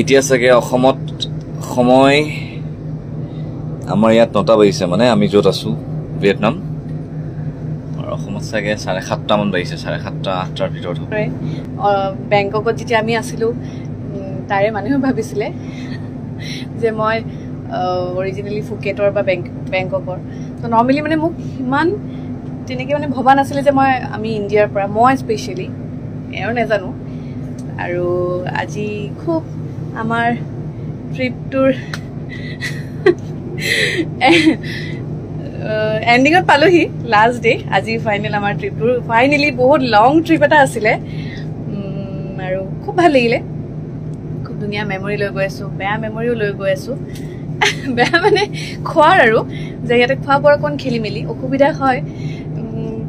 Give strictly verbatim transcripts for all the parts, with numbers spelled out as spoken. এতিয়া সগে অসমত সময় আমাৰ ইয়াত নটা বাজিছে মানে আমি যত আছো ভিয়েটনাম আৰু অসমত সগে সাড়ে সাতটা মান বাজিছে সাড়ে সাতটা আটটাৰ ভিতৰত বেংককত যেতিয়া আমি আছিলো তাৰে মানুহে ভাবিছিলে যে মই originally ফুকেটৰ বা বেংককৰ তো নৰ্মালি মানে মোক মান তেনেকে মানে ভবা নাছিলে যে মই আমি ইন্ডিয়াৰ পৰা মই স্পেশালি এও নেজানো আৰু আজি খুব আমার ট্রিপ টুর এন্ডিংত পালোহি লাস্ট ডে আজি ফাইনেল আমার ট্রিপ টুর ফাইনেলি বহুত লং ট্রিপ এটা আসিলে আৰু খুব ভাল লাগিলে খুব ধুনীয়া মেমৰি লৈ গৈ আছো বেয়া মেমৰিও লৈ গৈ আছো বেয়া মানে খোৱাৰ আৰু যে ইয়াতে খোৱা বৰ কোন খেলি মেলি অসুবিধা হয়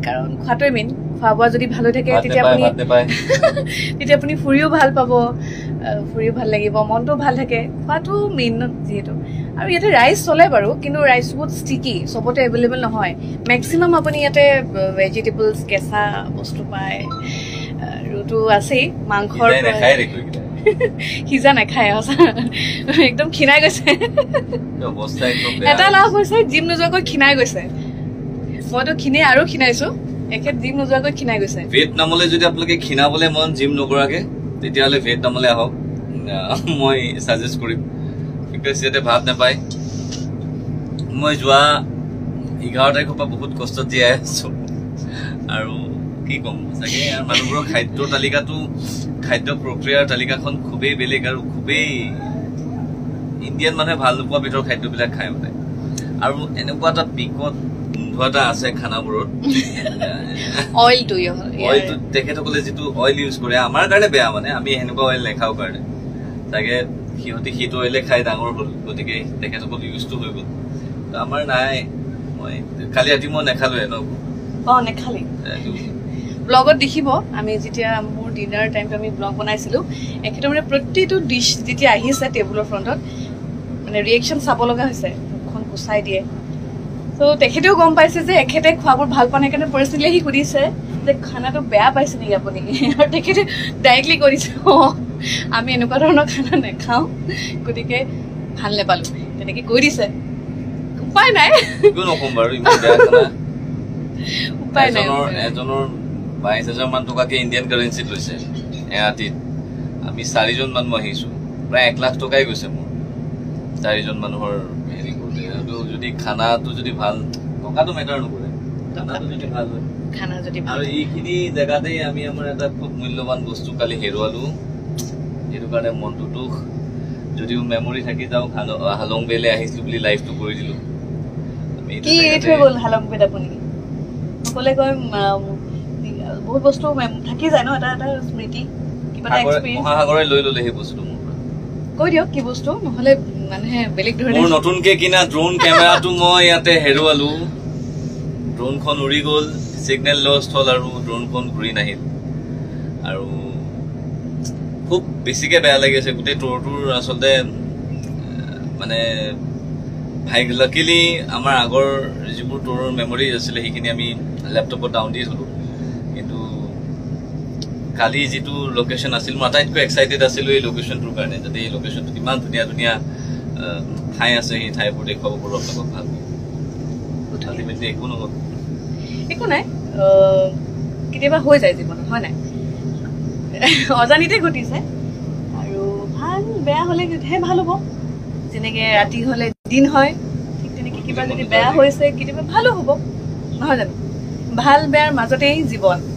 কাৰণ খোৱাটোই মেইন ফাবা যদি ভালো থাকে তেতিয়া আপুনি তেতিয়া আপুনি ফুৰিও ভাল পাব ফুৰিও ভাল লাগিব মনটো ভাল থাকে ফাটো মেইন যেটো আৰু ইয়াতে ৰাইস চলে বাৰু কিন্তু ৰাইস বহুত স্টিকি সবতে अवेलेबल নহয় ম্যাক্সিমাম আপুনি ইয়াতে ভেজিটেবলস কেঁচা বস্তু পায় ৰুটো আছে মাংসৰ হিজা না খায় আছে একদম খিনাই গৈছে অৱস্থা একদম বেয়া এটা লাভ হৈছে জিম নোযোৱাকৈ খিনাই গৈছে মইতো খিনে আৰু খিনাইছো একে জিম নোযোৱাকৈ খিনাই গৈছে ভিয়েটনামলৈ যদি আপোনালোকে খিনাবলৈ মন জিম নকৰাকে তেতিয়ালে ভিয়েটনামলৈ আহক মই সাজেস্ট কৰিম বিকজ ইয়াতে ভাত নাপায় মই যোৱা এঘাৰ তাৰিখৰ পৰা বহুত কষ্টত দি আছো আৰু কি কম সঁচাকৈ আৰু মানুহৰ খাদ্য তালিকাটো খাদ্য প্ৰক্ৰিয়াৰ তালিকাখন খুবেই বেলেগ আৰু খুবেই ইণ্ডিয়ান মানুহে ভাল নোপোৱা ভিতৰ খাদ্যবিলাক খায় মানে আৰু এনেকুৱা এটা বিকট ধোঁৱাটা আছে খানাবোৰত অইল টু ইউ অইল টু তেখেতসকলে যিটো অইল ইউজ কৰে আমাৰ কাৰণে বেয়া মানে আমি এনেকুৱা অইল নেখাওঁ কাৰণে তাকে সিহঁতি সিটো অইলে খাই ডাঙৰ হ'ল গতিকে তেখেতসকল ইউজটো হৈ গ'ল আমাৰ নাই মই কালি ৰাতি মই নেখালোঁ এন অঁ নেখালি ব্লগত দেখিব আমি যেতিয়া মোৰ ডিনাৰ টাইমত আমি ব্লগ বনাইছিলোঁ একেটা মানে প্ৰতিটো ডিছ যেতিয়া আহিছে টেবুলৰ ফ্ৰণ্টত মানে ৰিয়েকশ্যন চাব লগা হৈছে মুখখন কুচাই দিয়ে তো তেখেতেও গম পাইছে যে এখেতে খোৱাবোৰ ভাল পোৱা নাই কাৰণে পাৰ্চনেলি আহি সুধিছে যে খানাটো বেয়া পাইছে নেকি আপুনি আৰু তেখেতে ডাইৰেক্টলি কৰিছে আমি এনেকুৱা ধৰণৰ খানা নাখাওঁ গতিকে ভাল নাপালোঁ তেনেকৈ কৈ দিছে উপায় নাই উপায় নাই এজনৰ বাইশ হাজাৰ মান টকাকে ইণ্ডিয়ান কাৰেঞ্চিত লৈছে এৰাতিত আমি চাৰিজন মানুহ আহিছোঁ প্ৰায় এক লাখ টকাই গৈছে মোৰ চাৰিজন মানুহৰ হেৰি কৰোঁতে যদি খানাটো যদি ভাল টকাটো মেটাৰ নকৰে খানাটো যদি ভাল হয় খানা যদি ভাল আৰু এইখিনি জেগাতেই আমি আমাৰ এটা খুব মূল্যৱান বস্তু কালি হেৰুৱালোঁ সেইটো কাৰণে মনটো দুখ যদিও মেমৰি থাকি যাওঁ হালং বেলে আহিছিলোঁ বুলি লাইফটো কৰি দিলোঁ হালং বেল আপুনি সকলোৱে কয় বহুত বস্তু থাকি যায় ন এটা এটা স্মৃতি কিবা এটা এক্সপেৰিয়েন্স মহাসাগৰে লৈ ল'লে সেই বস্তু মোৰ কৈ দিয়ক কি বস্তু নহ'লে মানে বেলেগ ধৰণে মোৰ নতুনকে কিনা ড্ৰোন কেমেৰাটো মই ইয়াতে হেৰুৱালো ড্ৰোনখন উৰি গ'ল সিগনেল লষ্ট হ'ল আৰু ড্ৰোনখন ঘূৰি নাহিল আৰু খুব বেছিকৈ বেয়া লাগিছে গোটেই টৰটোৰ আচলতে মানে ভাইক লাকিলি আমাৰ আগৰ যিবোৰ টৰৰ মেমৰি আছিলে সেইখিনি আমি লেপটপত ডাউন দি থলোঁ কালি যিটো লোকেশ্যন আছিল মই আটাইতকৈ এক্সাইটেড আছিলোঁ এই লোকেশ্যনটোৰ কাৰণে যাতে এই লোকেশ্যনটো ইমান ধুনীয়া ধুনীয়া ঠাই আছে সেই ঠাইবোৰ দেখুৱাব পাৰোঁ আপোনালোকক ভালকৈ আল্টিমেটলি একো নহ'ল একো নাই কেতিয়াবা হৈ যায় জীৱনত হয় নাই অজানিতে ঘটিছে আৰু ভাল বেয়া হ'লেহে ভাল হ'ব যেনেকৈ ৰাতি হ'লে দিন হয় ঠিক তেনেকৈ কিবা যদি বেয়া হৈছে কেতিয়াবা ভালো হ'ব নহয় জানো ভাল বেয়াৰ মাজতেই জীৱন